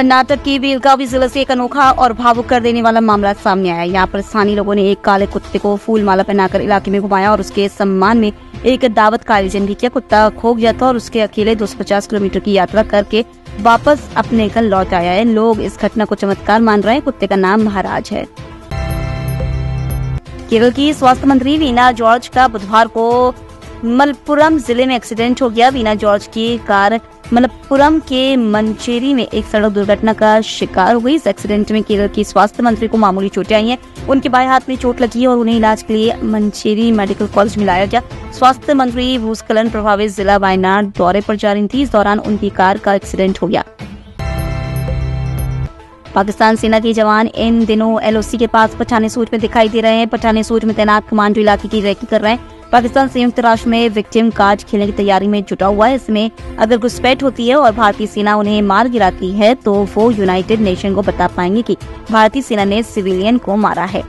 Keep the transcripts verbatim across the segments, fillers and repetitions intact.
कर्नाटक के बेलगावी जिले से एक अनोखा और भावुक कर देने वाला मामला सामने आया। यहाँ पर स्थानीय लोगों ने एक काले कुत्ते को फूल माला पहनाकर इलाके में घुमाया और उसके सम्मान में एक दावत का आयोजन भी किया। कुत्ता खो गया था और उसके अकेले दो सौ पचास किलोमीटर की यात्रा करके वापस अपने घर लौट आया है। लोग इस घटना को चमत्कार मान रहे हैं। कुत्ते का नाम महाराज है। केरल की स्वास्थ्य मंत्री वीना जॉर्ज का बुधवार को मल्लपुरम जिले में एक्सीडेंट हो गया। वीना जॉर्ज की कार मल्लपुरम के मंचेरी में एक सड़क दुर्घटना का शिकार हुई। इस एक्सीडेंट में केरल की स्वास्थ्य मंत्री को मामूली चोटें आई हैं। उनके बाएं हाथ में चोट लगी है और उन्हें इलाज के लिए मंचेरी मेडिकल कॉलेज में लाया गया। स्वास्थ्य मंत्री भूस्खलन प्रभावित जिला वायनाड दौरे पर जा रही थी। इस दौरान उनकी कार का एक्सीडेंट हो गया। पाकिस्तान सेना के जवान इन दिनों एलओसी के पास पठाने सूट में दिखाई दे रहे हैं। पठाने सूट में तैनात कमांडो इलाके की रेकी कर रहे हैं। पाकिस्तान संयुक्त राष्ट्र में विक्टिम कार्ड खेलने की तैयारी में जुटा हुआ है। इसमें अगर घुसपैठ होती है और भारतीय सेना उन्हें मार गिराती है तो वो यूनाइटेड नेशन को बता पाएंगे कि भारतीय सेना ने सिविलियन को मारा है।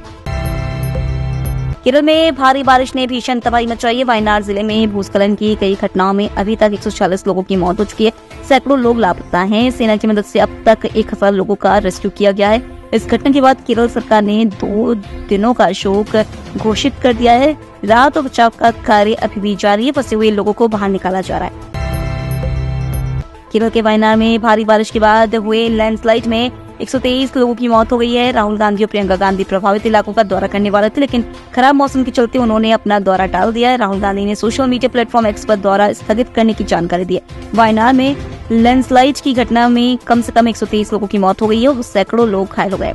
केरल में भारी बारिश ने भीषण तबाही मचाई है। वायनाड जिले में भूस्खलन की कई घटनाओं में अभी तक एक सौ चालीस लोगों की मौत हो चुकी है। सैकड़ों लोग लापता हैं। सेना की मदद से अब तक एक हजार लोगों का रेस्क्यू किया गया है। इस घटना के बाद केरल सरकार ने दो दिनों का शोक घोषित कर दिया है। राहत और बचाव का कार्य अभी भी जारी है। फंसे हुए लोगों को बाहर निकाला जा रहा है। केरल के वायनाड में भारी बारिश के बाद हुए लैंडस्लाइड में एक सौ तेईस लोगों की मौत हो गई है। राहुल गांधी और प्रियंका गांधी प्रभावित इलाकों का दौरा करने वाले थे, लेकिन खराब मौसम के चलते उन्होंने अपना दौरा टाल दिया है। राहुल गांधी ने सोशल मीडिया प्लेटफॉर्म एक्स पर दौरा स्थगित करने की जानकारी दी है। वायनाड में लैंडस्लाइड की घटना में कम से कम एक सौ तेईस लोगों की मौत हो गई है और सैकड़ों लोग घायल हो गए।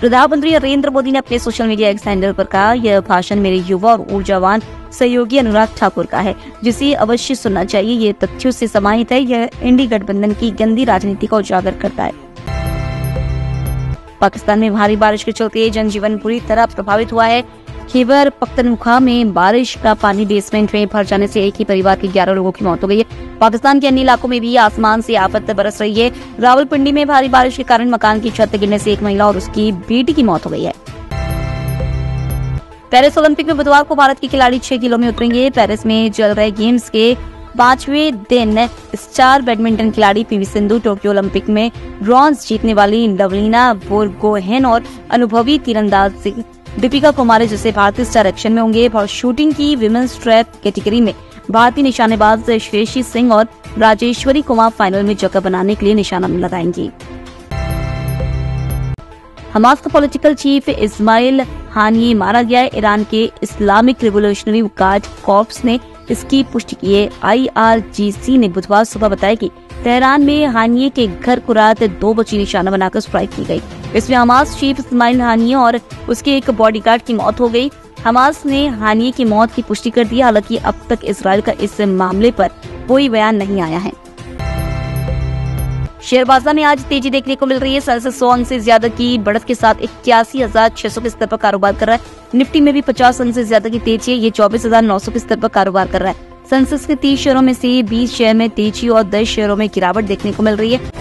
प्रधानमंत्री नरेंद्र मोदी ने अपने सोशल मीडिया एक्स हैंडल पर कहा, यह भाषण मेरे युवा और ऊर्जावान सहयोगी अनुराग ठाकुर का है, जिसे अवश्य सुनना चाहिए। यह तथ्यों से समाहित है। यह इंडी गठबंधन की गंदी राजनीति को उजागर करता है। पाकिस्तान में भारी बारिश के चलते जनजीवन बुरी तरह प्रभावित हुआ है। खैबर पख्तूनख्वा में बारिश का पानी बेसमेंट में भर जाने से एक ही परिवार के ग्यारह लोगों की मौत हो गई है। पाकिस्तान के अन्य इलाकों में भी आसमान से आफत बरस रही है। रावलपिंडी में भारी बारिश के कारण मकान की छत गिरने से एक महिला और उसकी बेटी की मौत हो गई है। पेरिस ओलंपिक में बुधवार को भारत के खिलाड़ी छह किलो में उतरेंगे। पेरिस में चल रहे गेम्स के पांचवें दिन स्टार बैडमिंटन खिलाड़ी P V Sindhu, Tokyo Olympic में ब्रॉन्ज जीतने वाली लवलीना बोरगोहेन और अनुभवी तीरंदाज दीपिका कुमारी जैसे भारतीय स्टार एक्शन में होंगे। और शूटिंग की विमेंस ट्रैप कैटेगरी में भारतीय निशानेबाज शेषी सिंह और राजेश्वरी कुमार फाइनल में जगह बनाने के लिए निशाना लगाएंगी। हमास का पॉलिटिकल चीफ इस्माइल हानिये मारा गया है। ईरान के इस्लामिक रिवोल्यूशनरी गार्ड कॉर्प्स ने इसकी पुष्टि की है। आईआरजीसी ने बुधवार सुबह बताया कि तेहरान में हानिये के घर को रात दो बजे निशाना बनाकर स्ट्राइक की गई। इसमें हमास चीफ इस्माइल हानिये और उसके एक बॉडीगार्ड की मौत हो गई। हमास ने हानिये की मौत की पुष्टि कर दी। हालांकि अब तक इसराइल का इस मामले पर कोई बयान नहीं आया है। शेयर बाजार में आज तेजी देखने को मिल रही है। सेंसेक्स सौ अंक से ज्यादा की बढ़त के साथ इक्यासी हजार छह सौ के स्तर पर कारोबार कर रहा है। निफ्टी में भी पचास अंक से ज्यादा की तेजी है। ये चौबीस हजार नौ सौ के स्तर पर कारोबार कर रहा है। सेंसेक्स के तीस शेयरों में से बीस शेयर में तेजी और दस शेयरों में गिरावट देखने को मिल रही है।